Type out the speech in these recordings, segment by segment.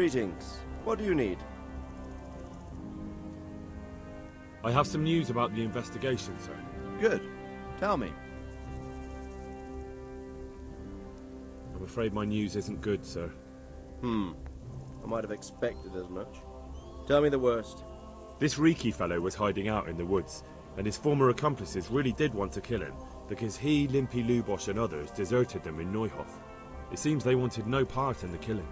Greetings. What do you need? I have some news about the investigation, sir. Good. Tell me. I'm afraid my news isn't good, sir. I might have expected as much. Tell me the worst. This Riki fellow was hiding out in the woods, and his former accomplices really did want to kill him, because he, Limpy Lubosch and others deserted them in Neuhof. It seems they wanted no part in the killing.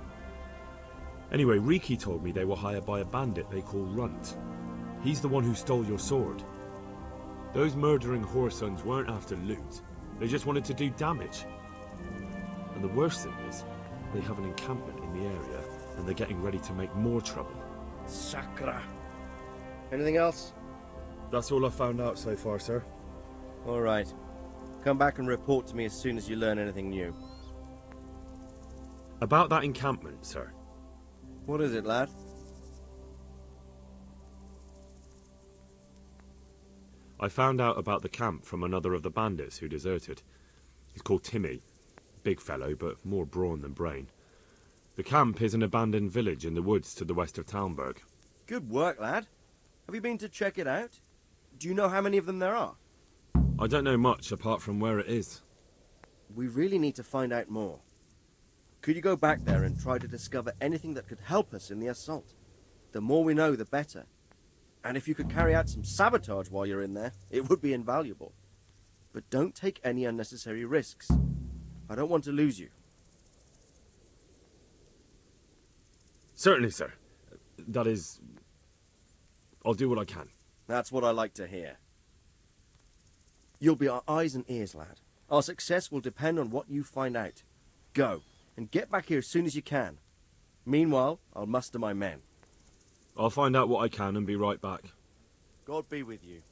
Anyway, Riki told me they were hired by a bandit they call Runt. He's the one who stole your sword. Those murdering whoresons weren't after loot. They just wanted to do damage. And the worst thing is, they have an encampment in the area, and they're getting ready to make more trouble. Sakra. Anything else? That's all I've found out so far, sir. All right. Come back and report to me as soon as you learn anything new. About that encampment, sir. What is it, lad? I found out about the camp from another of the bandits who deserted. He's called Timmy. Big fellow, but more brawn than brain. The camp is an abandoned village in the woods to the west of Talmberg. Good work, lad. Have you been to check it out? Do you know how many of them there are? I don't know much, apart from where it is. We really need to find out more. Could you go back there and try to discover anything that could help us in the assault? The more we know, the better. And if you could carry out some sabotage while you're in there, it would be invaluable. But don't take any unnecessary risks. I don't want to lose you. Certainly, sir. That is... I'll do what I can. That's what I like to hear. You'll be our eyes and ears, lad. Our success will depend on what you find out. Go. And get back here as soon as you can. Meanwhile, I'll muster my men. I'll find out what I can and be right back. God be with you.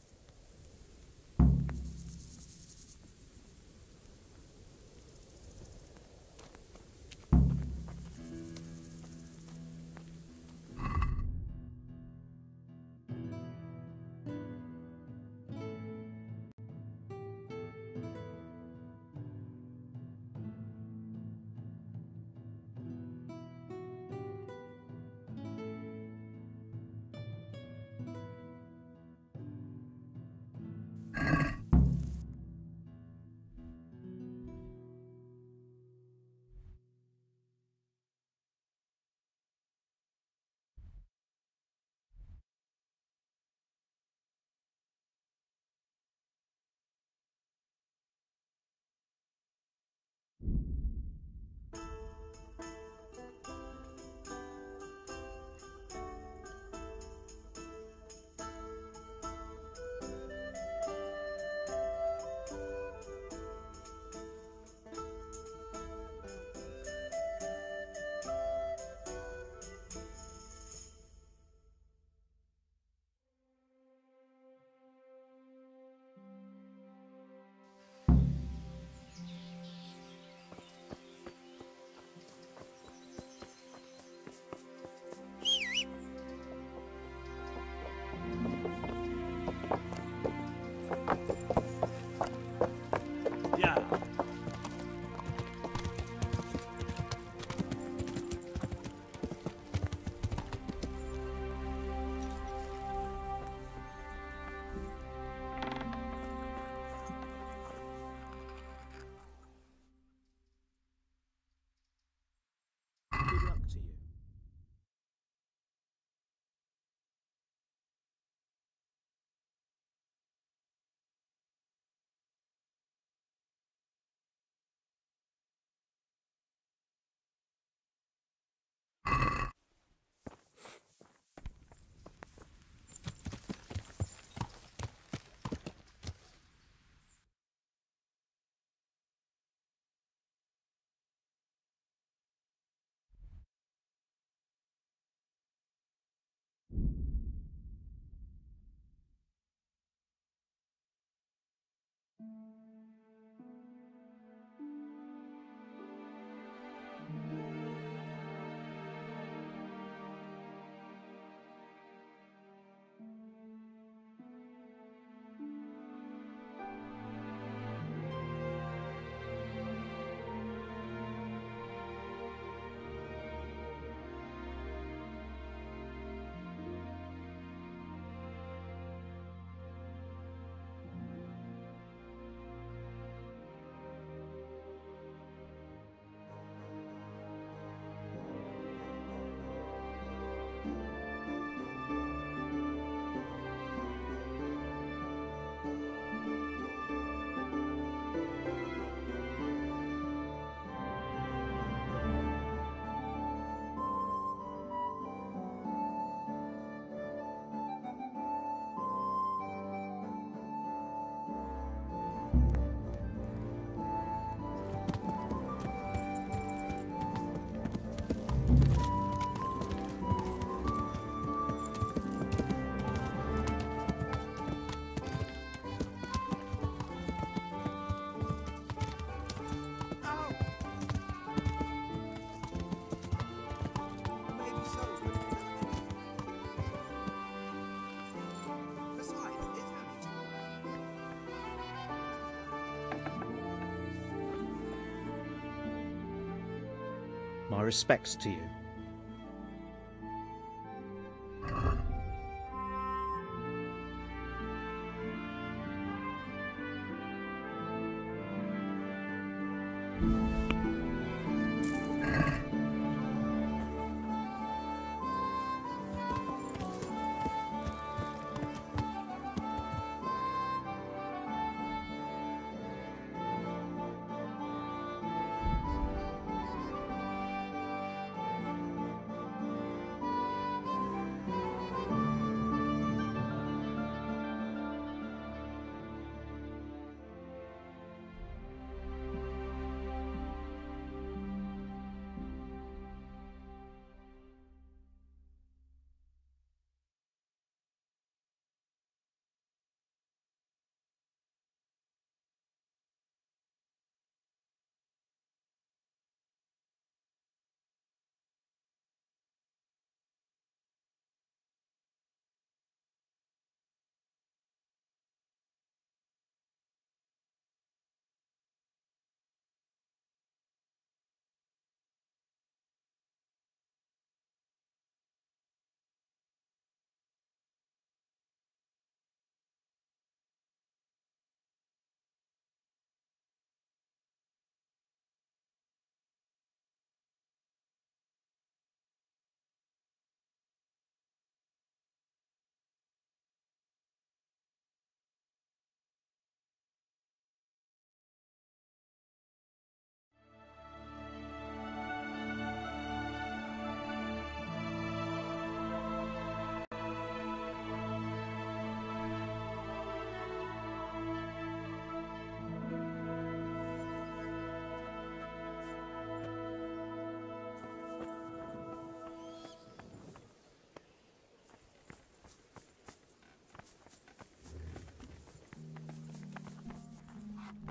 My respects to you.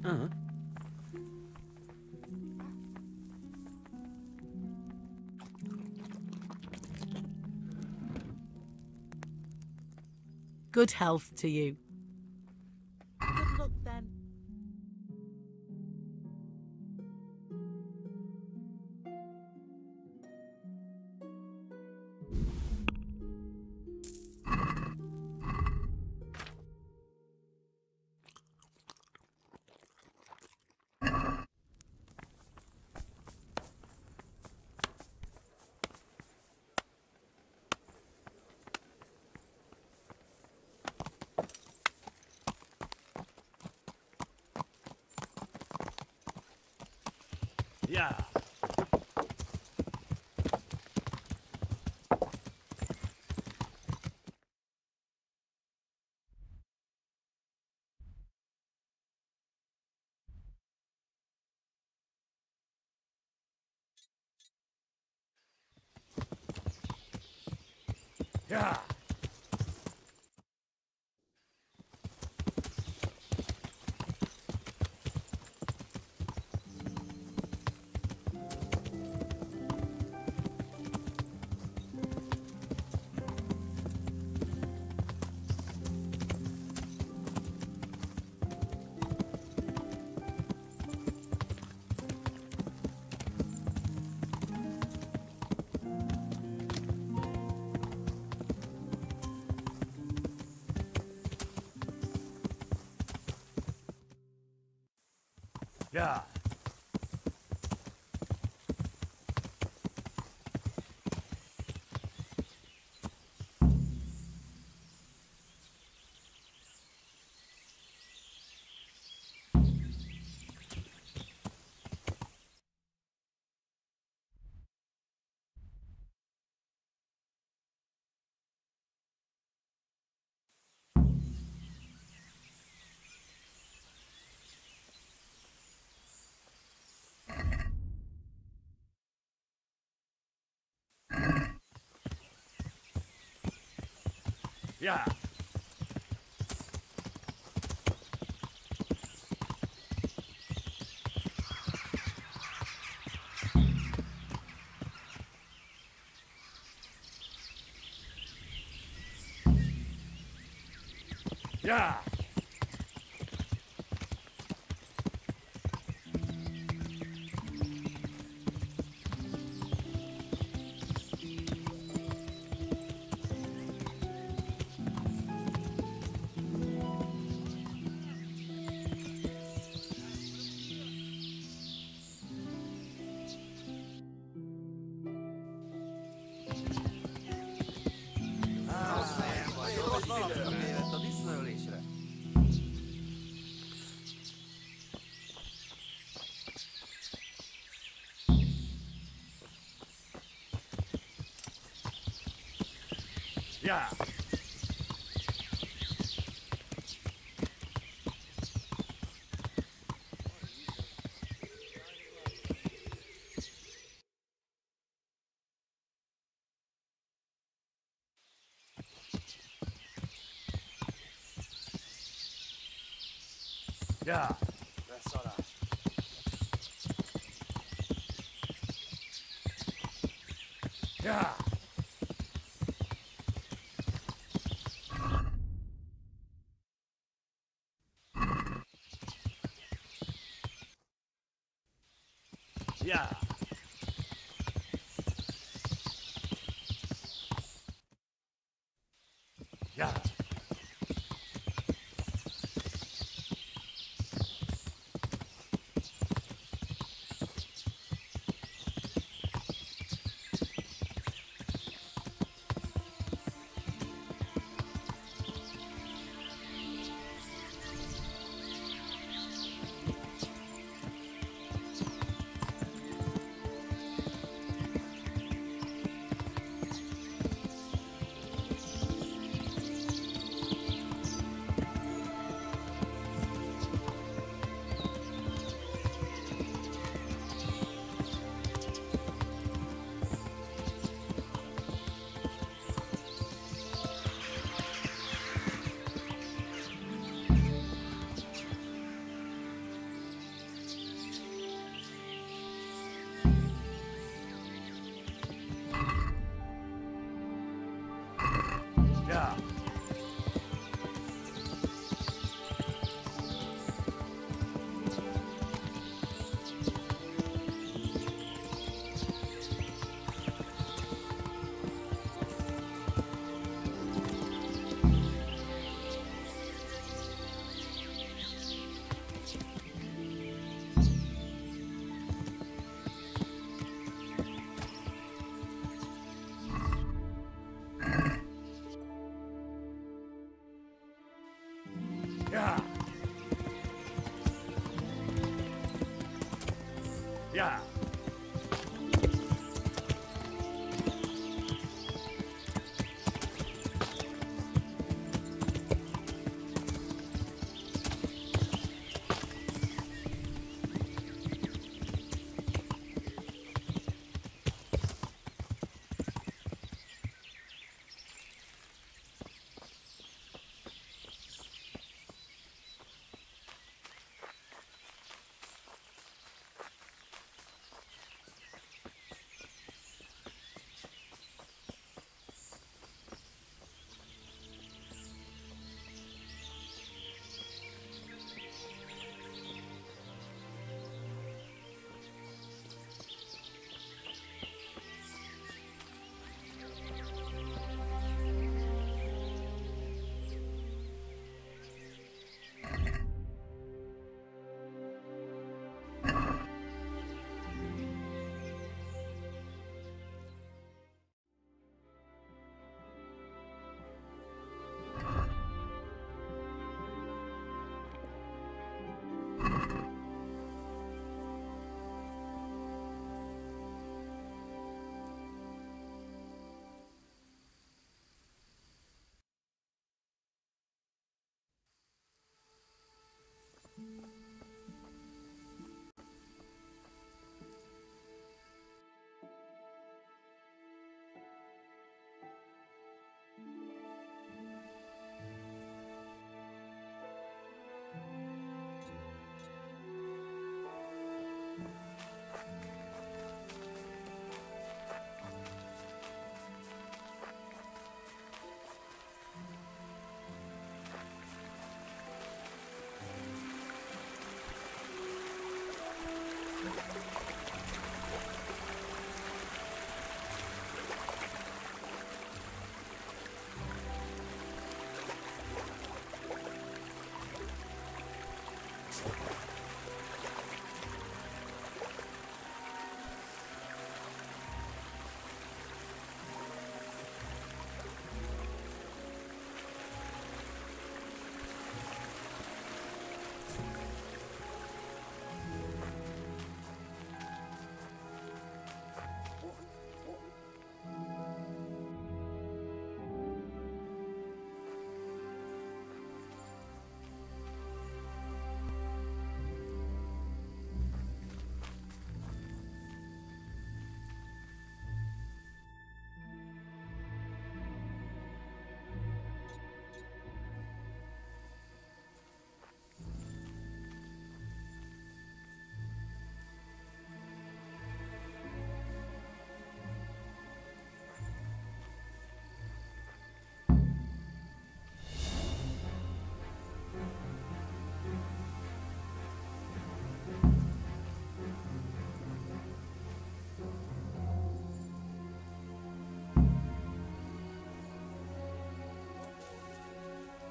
Uh-huh. Good health to you. Good luck then. Yeah. Yeah. Yeah. Yeah. Yeah. Yeah. Yeah, that's all right. Yeah. Yeah. Yeah.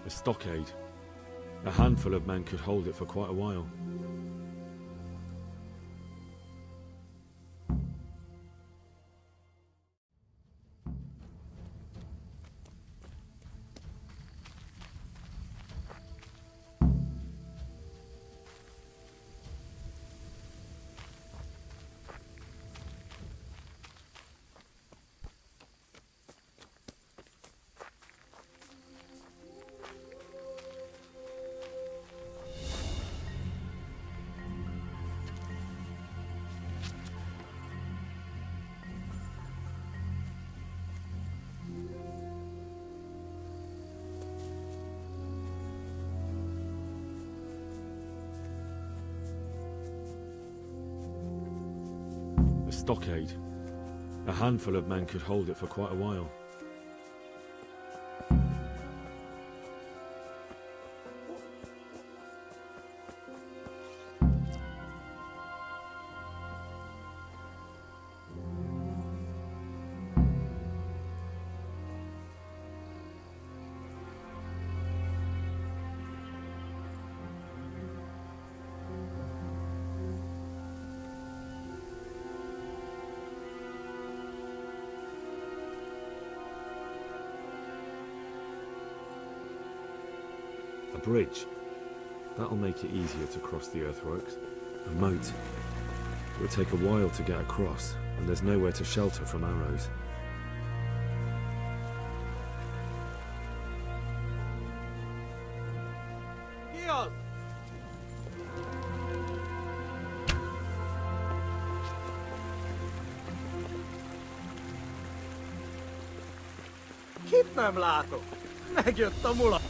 a stockade. A handful of men could hold it for quite a while. Stockade. A handful of men could hold it for quite a while. Bridge. That'll make it easier to cross the earthworks. A moat. It would take a while to get across, and there's nowhere to shelter from arrows. Kit nem látok. Megjött a mula.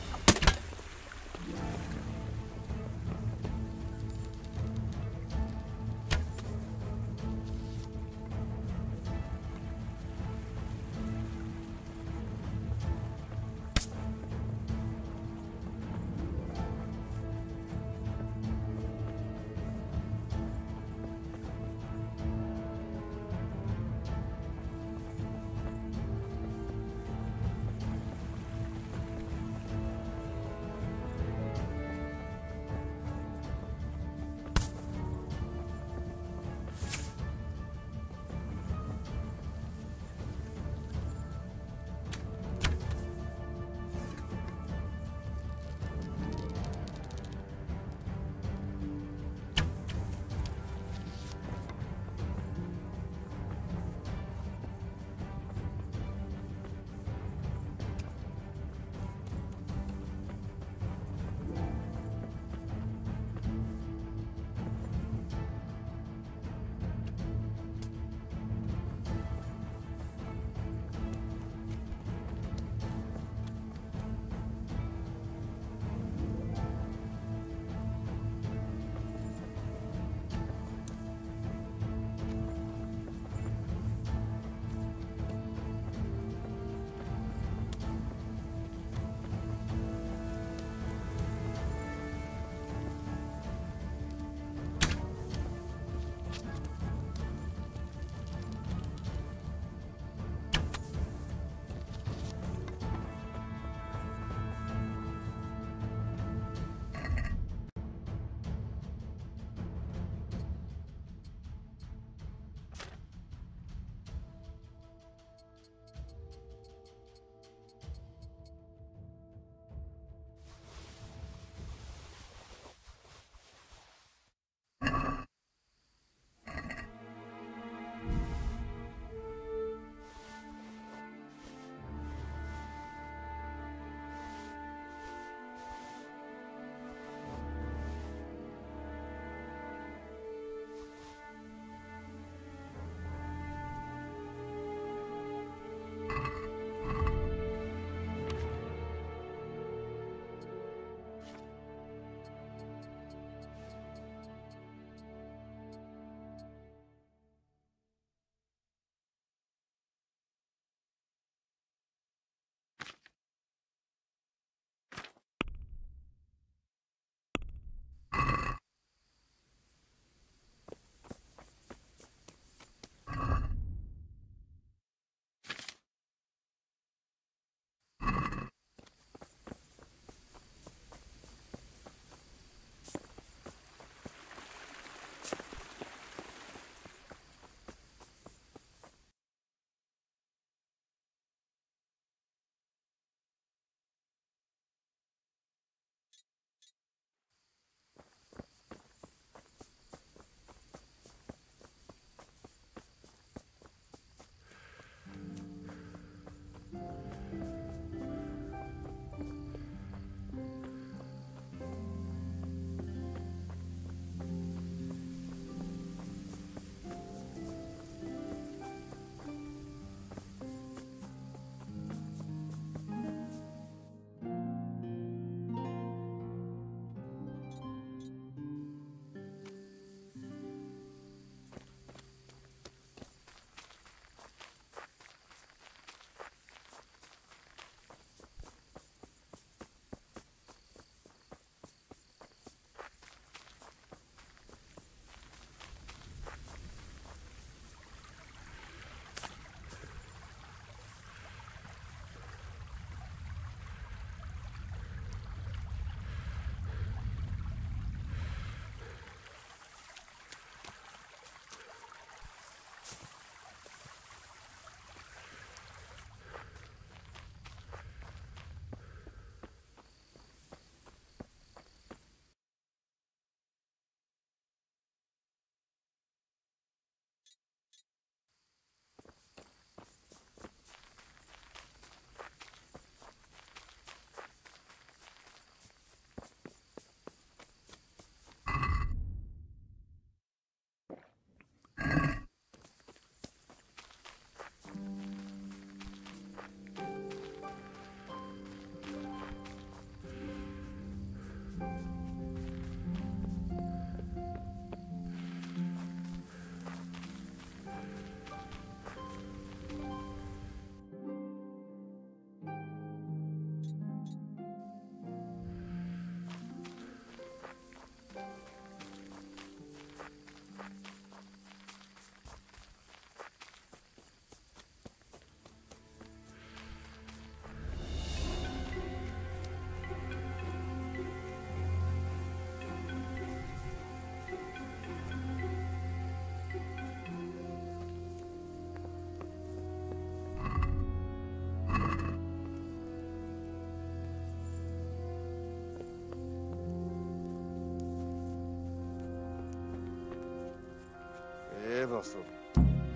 castle.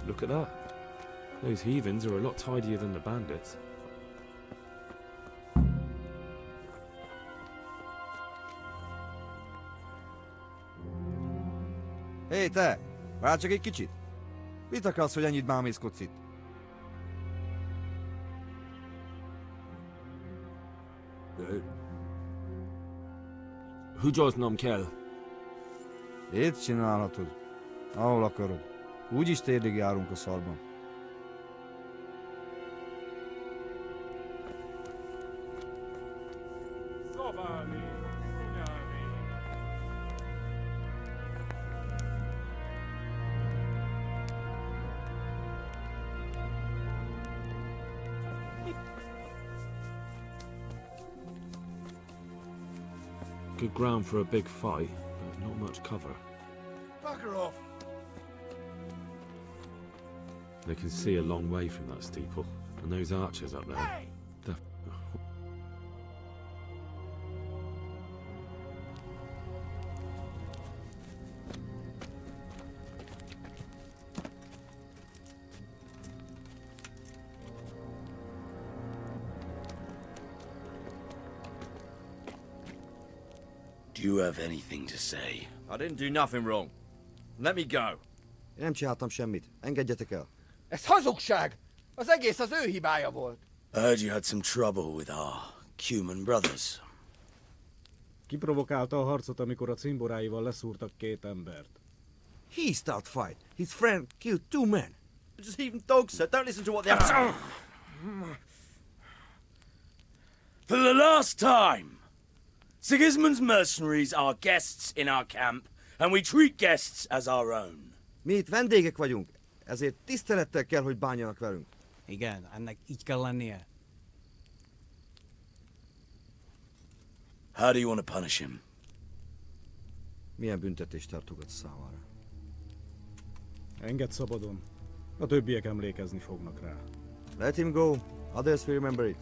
Look at that. Those heathens are a lot tidier than the bandits. Hé, te! Várj csak egy kicsit! Mit akarsz, hogy ennyit mámészkodsz itt? Húgyoznom kell. Itt csinálhatod, ahol akarod. Úgyis térdig járunk a szarban. Good ground for a big fight, but not much cover. Bugger off! They can see a long way from that steeple, and those archers up there. Hey! You have anything to say? I didn't do nothing wrong. Let me go. Én nem csináltam semmit. Engedjetek el. Ez hazugság! Az egész az ő hibája volt. I heard you had some trouble with our Cuman brothers. Kiprovokálta a harcot, amikor a cimboráival leszúrtak két embert. He started fight. His friend killed two men. Just even dogs, sir. Don't listen to what they're... For the last time! Sigismund's mercenaries are guests in our camp, and we treat guests as our own. Mi itt vendégek vagyunk, ezért tisztelettel kell, hogy bánjanak velünk. Igen, ennek így kell lennie. How do you want to punish him? Milyen büntetést tartogatsz számára? Engedd szabadon. A többiek emlékezni fognak rá. Let him go. Others will remember it.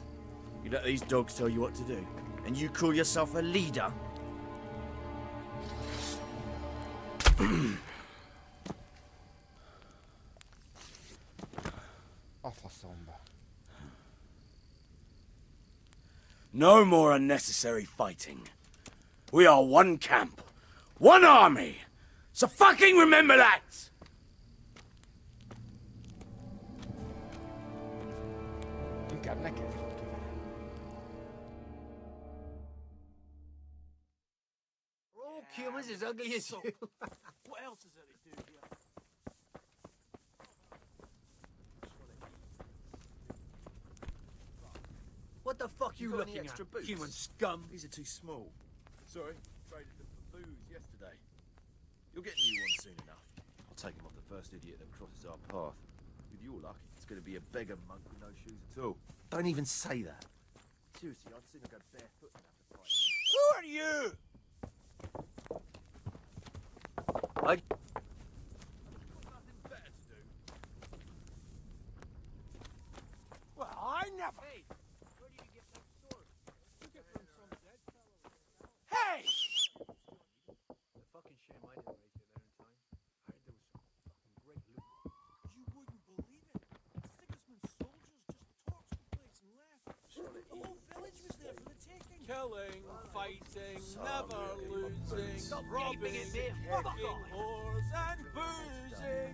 You let these dogs tell you what to do. And you call yourself a leader? No more unnecessary fighting. We are one camp, one army. So fucking remember that! Humans is ugly as shit. What else is it they do here? What the fuck you looking at? Boots? Human scum. These are too small. Sorry, traded them for booze yesterday. You'll get new ones soon enough. I'll take them off the first idiot that crosses our path. With your luck, it's going to be a beggar monk with no shoes at all. Don't even say that. Seriously, I've seen him go barefoot and have to fight. Who are you? I... Well, I never... Hey! Where do you get that sword? You get from some dead fellow. Hey! The fucking shame I didn't make it there in time. I heard there was some fucking great loot. You wouldn't believe it. Sigismund's soldiers just torched the place and left. The whole village was there for the taking. Killing, fighting, never losing, robbing, kicking wars and boozing.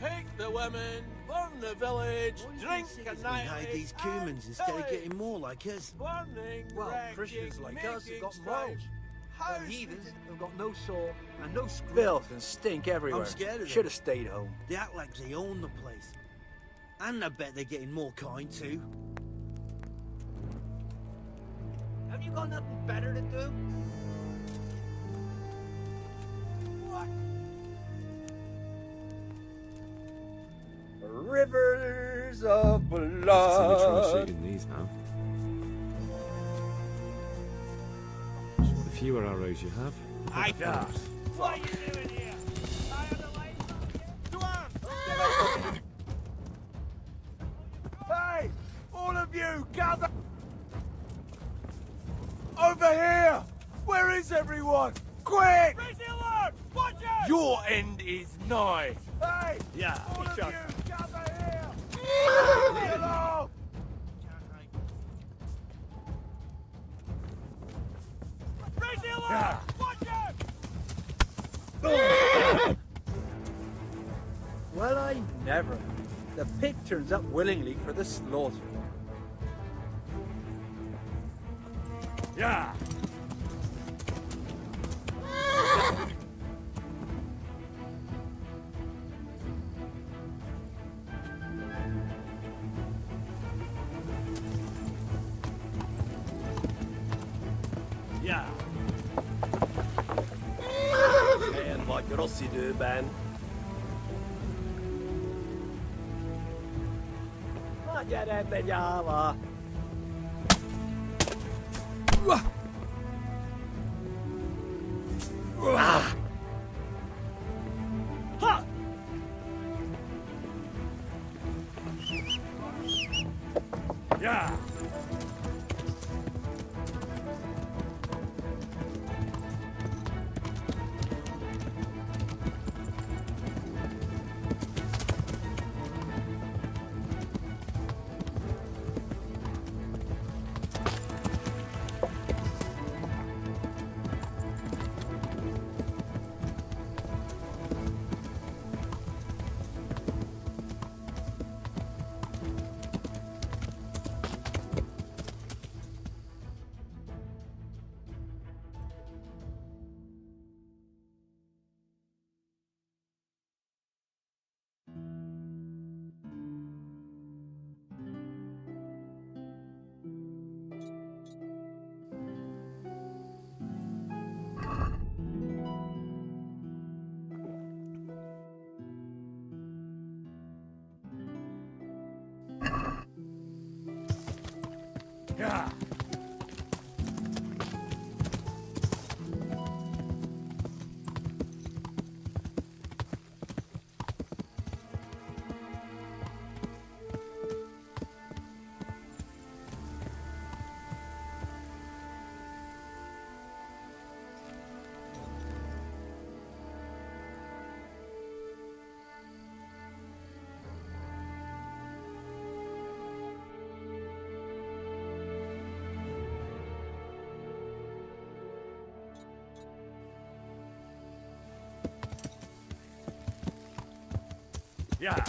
Take the women, burn the village, drink and night. Hide these Cumans instead of getting more like us. Burning, well, Christians like us have got morals. The heathens have got no soul and no screw. Filth and stink everywhere. I'm scared of them. Should have stayed home. They act like they own the place, and I bet they're getting more kind too. Have you got nothing better to do? What? Rivers of blood. Shooting these now. The fewer arrows you have. I know. What are you doing here? I have the lights on here. Hey, all of you, gather. Over here! Where is everyone? Quick! Raise the alarm! Watch out! Your end is nigh! Hey! Yeah, all of you, gather here! Leave me alone! Raise the alarm! Yeah. Watch out! Oh. Well, I never. The pig turns up willingly for the slaughter. Yeah! Ben. Na gyere, te gyáva! Yeah. Yeah.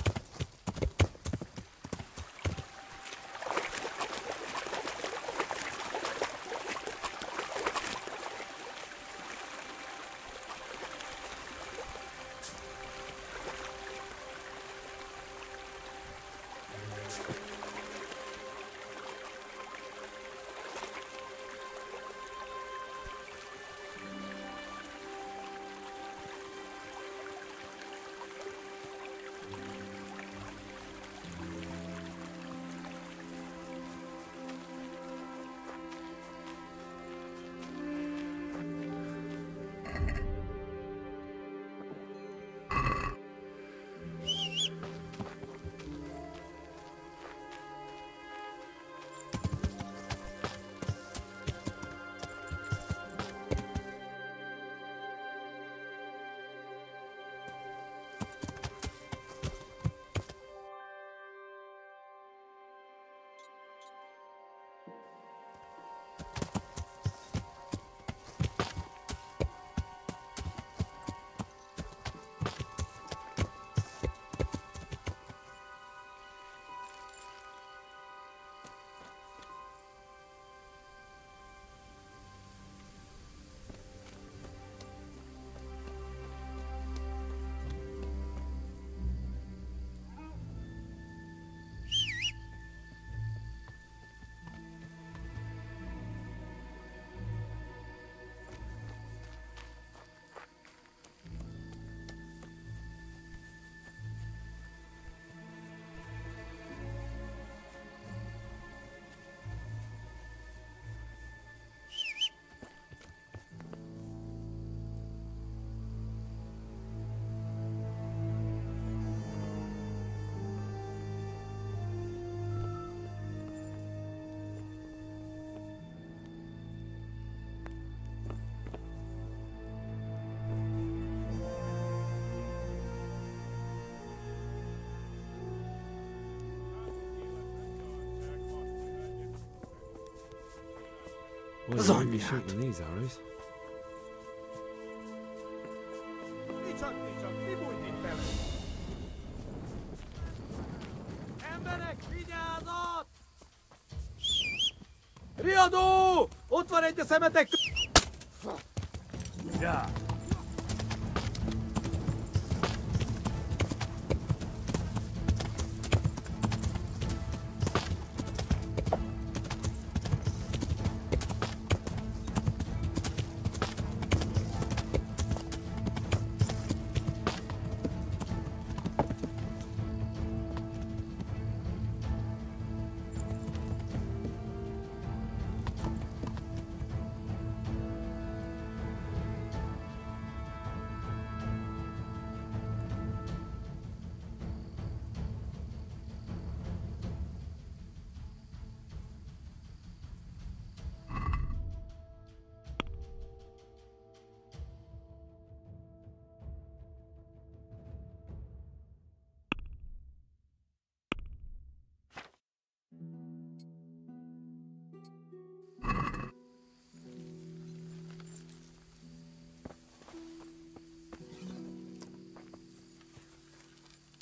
Well, you won't be shooting these arrows. Riadó! Ott van egy a szemetek! Ja.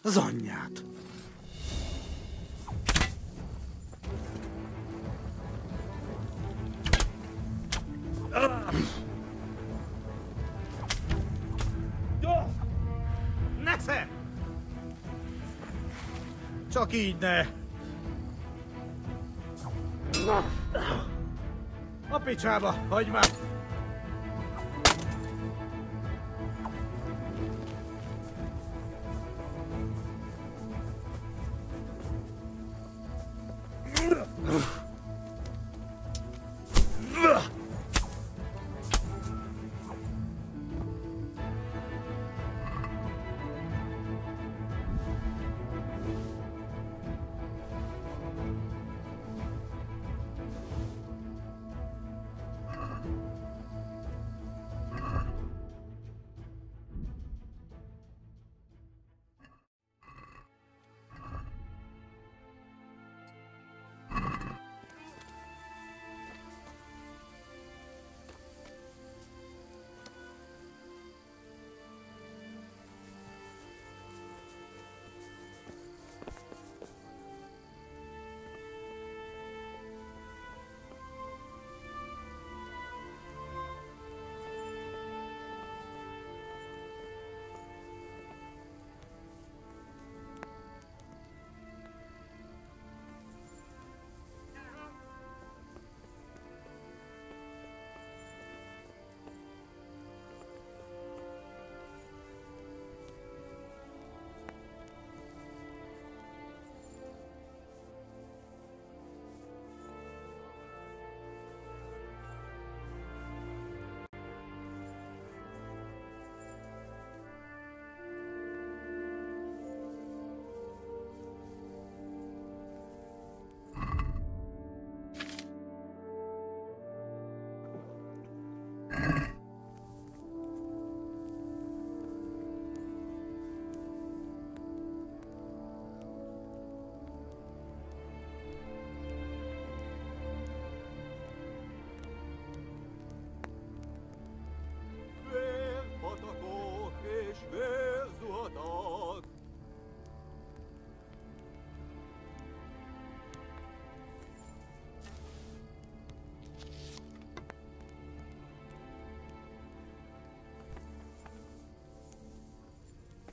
Az anyját! Nesze! Csak így ne! A picsába, hagyd már!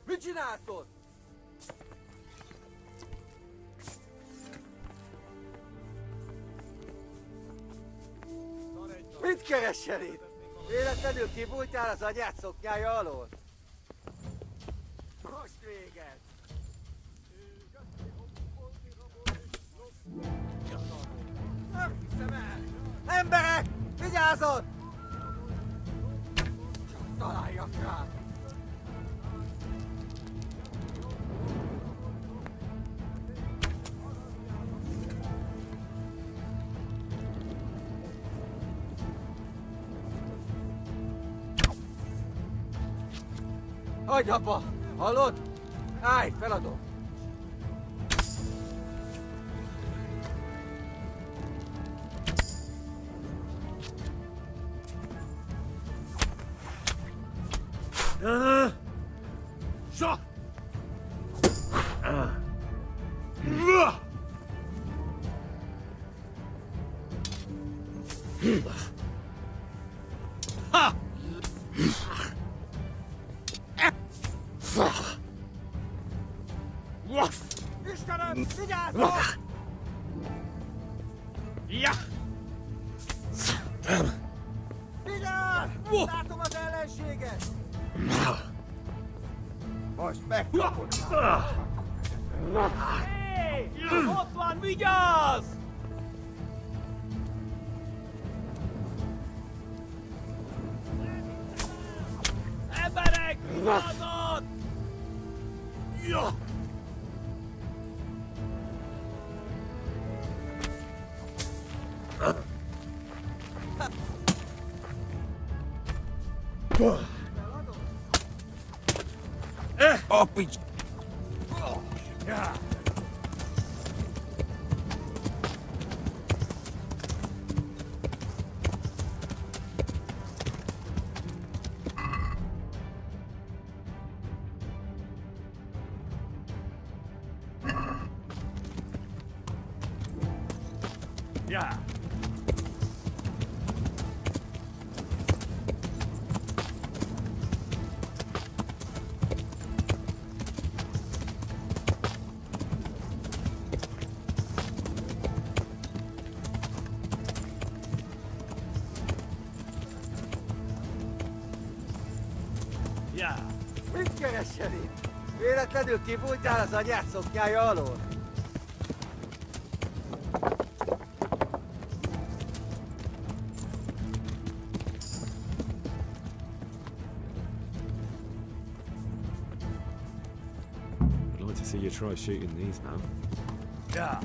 Mit csináltod? Mit keresel itt? Véletlenül kibújtál az anyád szoknyája alól? Most véged! Nem hiszem el! Emberek! Vigyázod! Csak találjak rá! Hagyj, apa! Hallod? Állj, feladom! Véletlenül kifújtál az anyád szoknyája alól? I'd like to see you try shooting these now. Yeah.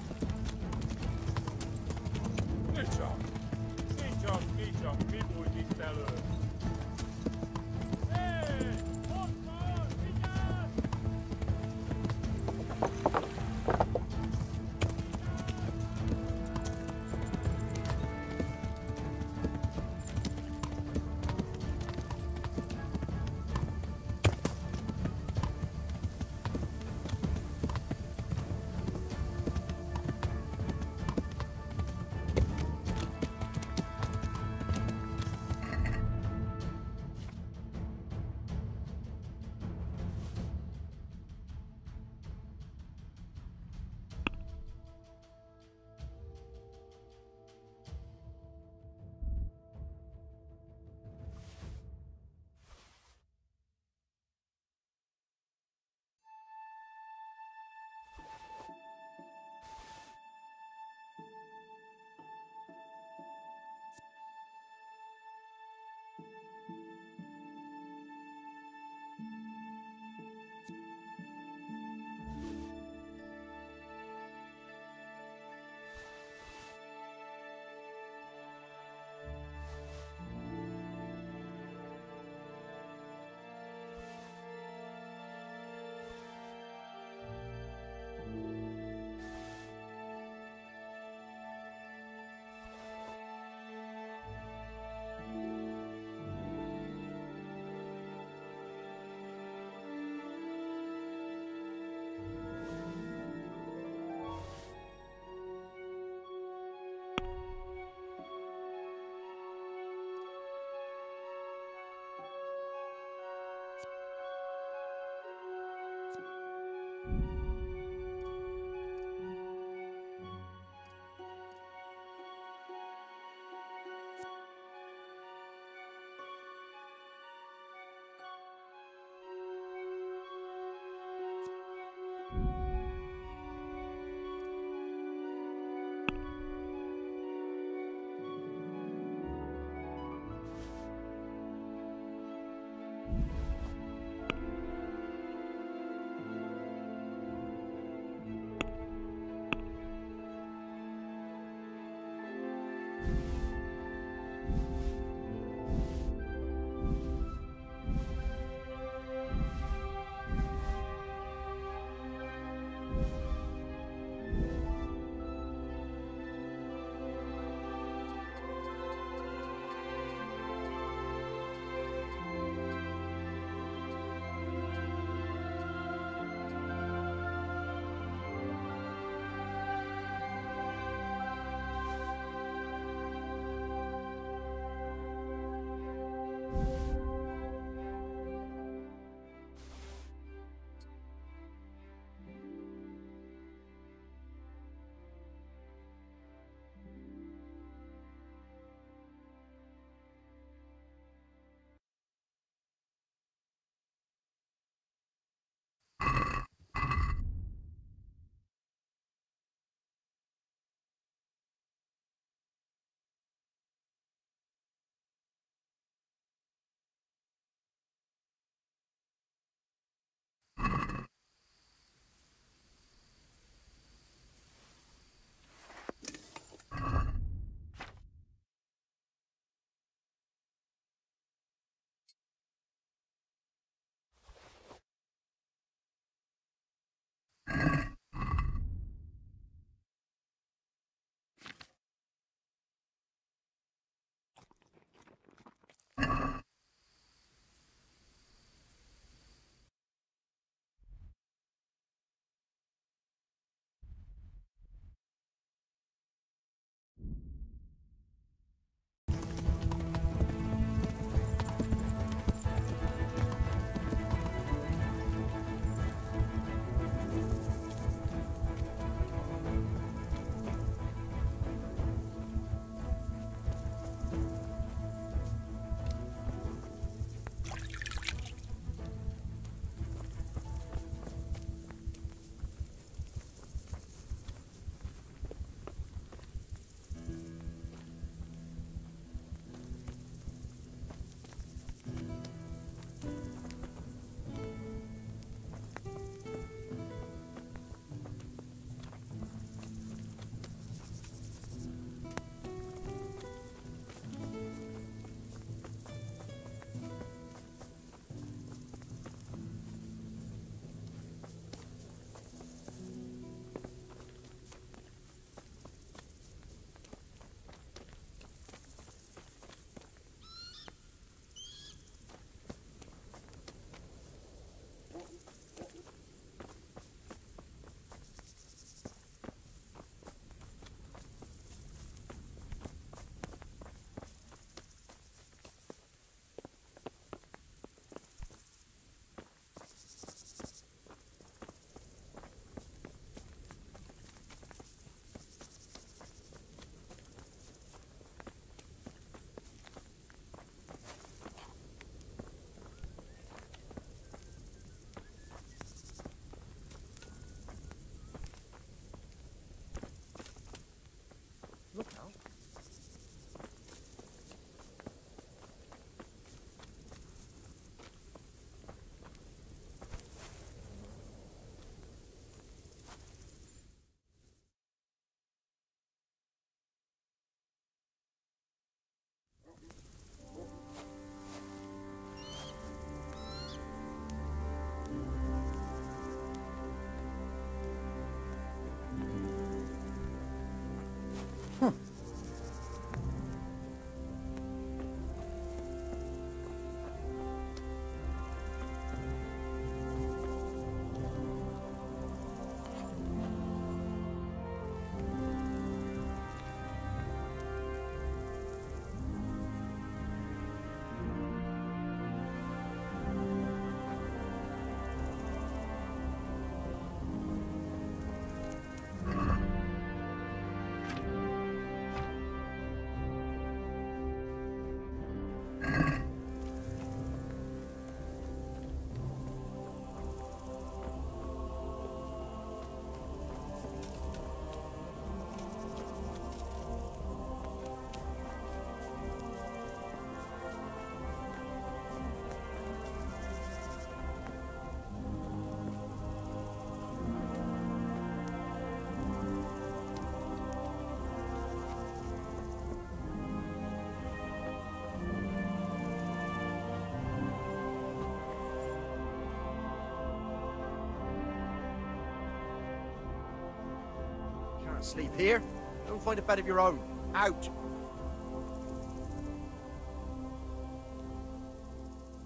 Sleep here? Don't find a bed of your own. Out!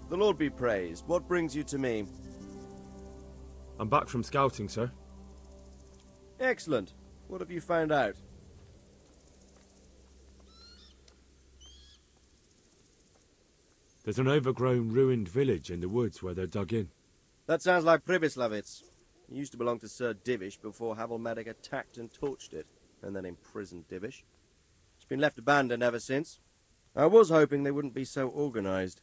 The Lord be praised. What brings you to me? I'm back from scouting, sir. Excellent. What have you found out? There's an overgrown, ruined village in the woods where they're dug in. That sounds like Pribislavitz. It used to belong to Sir Divish before Havel Medic attacked and torched it, and then imprisoned Divish. It's been left abandoned ever since. I was hoping they wouldn't be so organized.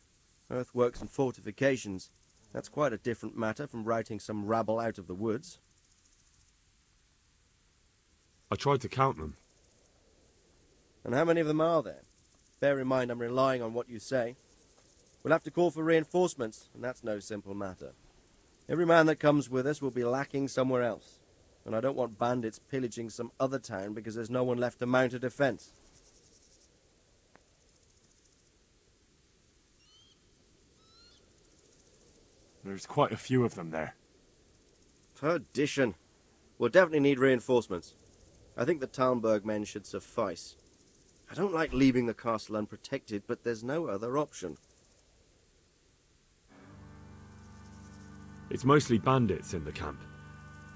Earthworks and fortifications. That's quite a different matter from routing some rabble out of the woods. I tried to count them. And how many of them are there? Bear in mind I'm relying on what you say. We'll have to call for reinforcements, and that's no simple matter. Every man that comes with us will be lacking somewhere else. And I don't want bandits pillaging some other town because there's no one left to mount a defense. There's quite a few of them there. Perdition. We'll definitely need reinforcements. I think the Talmberg men should suffice. I don't like leaving the castle unprotected, but there's no other option. It's mostly bandits in the camp.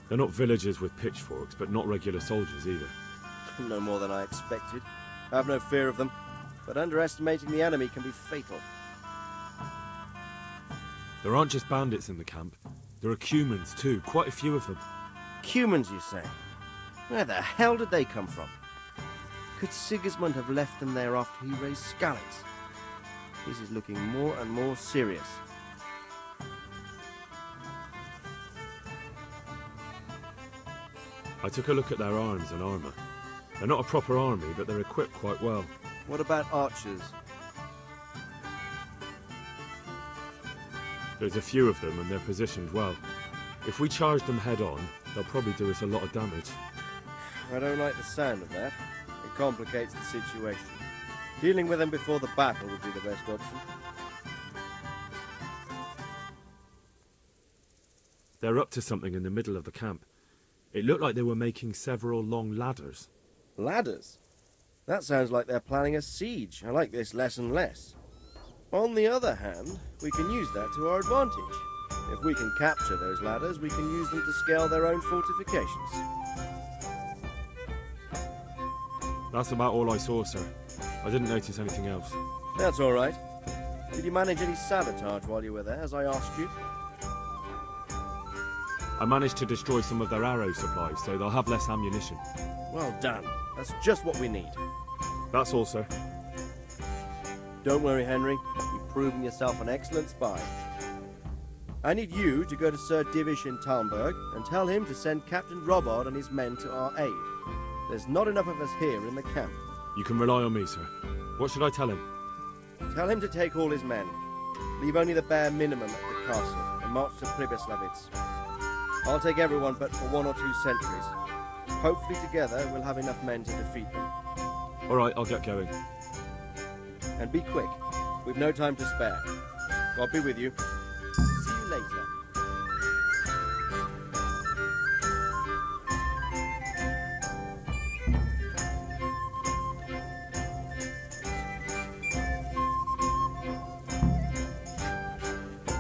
They're not villagers with pitchforks, but not regular soldiers either. No more than I expected. I have no fear of them, but underestimating the enemy can be fatal. There aren't just bandits in the camp. There are Cumans too, quite a few of them. Cumans, you say? Where the hell did they come from? Could Sigismund have left them there after he raised Skalitz? This is looking more and more serious. I took a look at their arms and armour. They're not a proper army, but they're equipped quite well. What about archers? There's a few of them, and they're positioned well. If we charge them head-on, they'll probably do us a lot of damage. I don't like the sound of that. It complicates the situation. Dealing with them before the battle would be the best option. They're up to something in the middle of the camp. It looked like they were making several long ladders. Ladders? That sounds like they're planning a siege. I like this less and less. On the other hand, we can use that to our advantage. If we can capture those ladders, we can use them to scale their own fortifications. That's about all I saw, sir. I didn't notice anything else. That's all right. Did you manage any sabotage while you were there, as I asked you? I managed to destroy some of their arrow supplies, so they'll have less ammunition. Well done. That's just what we need. That's all, sir. Don't worry, Henry. You've proven yourself an excellent spy. I need you to go to Sir Divish in Talmberg and tell him to send Captain Robard and his men to our aid. There's not enough of us here in the camp. You can rely on me, sir. What should I tell him? Tell him to take all his men. Leave only the bare minimum at the castle and march to Pribislavitz. I'll take everyone but for 1 or 2 centuries. Hopefully together we'll have enough men to defeat them. All right, I'll get going. And be quick. We've no time to spare. I'll be with you. See you later.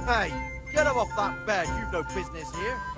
Hey, get him off that bed. You've no business here.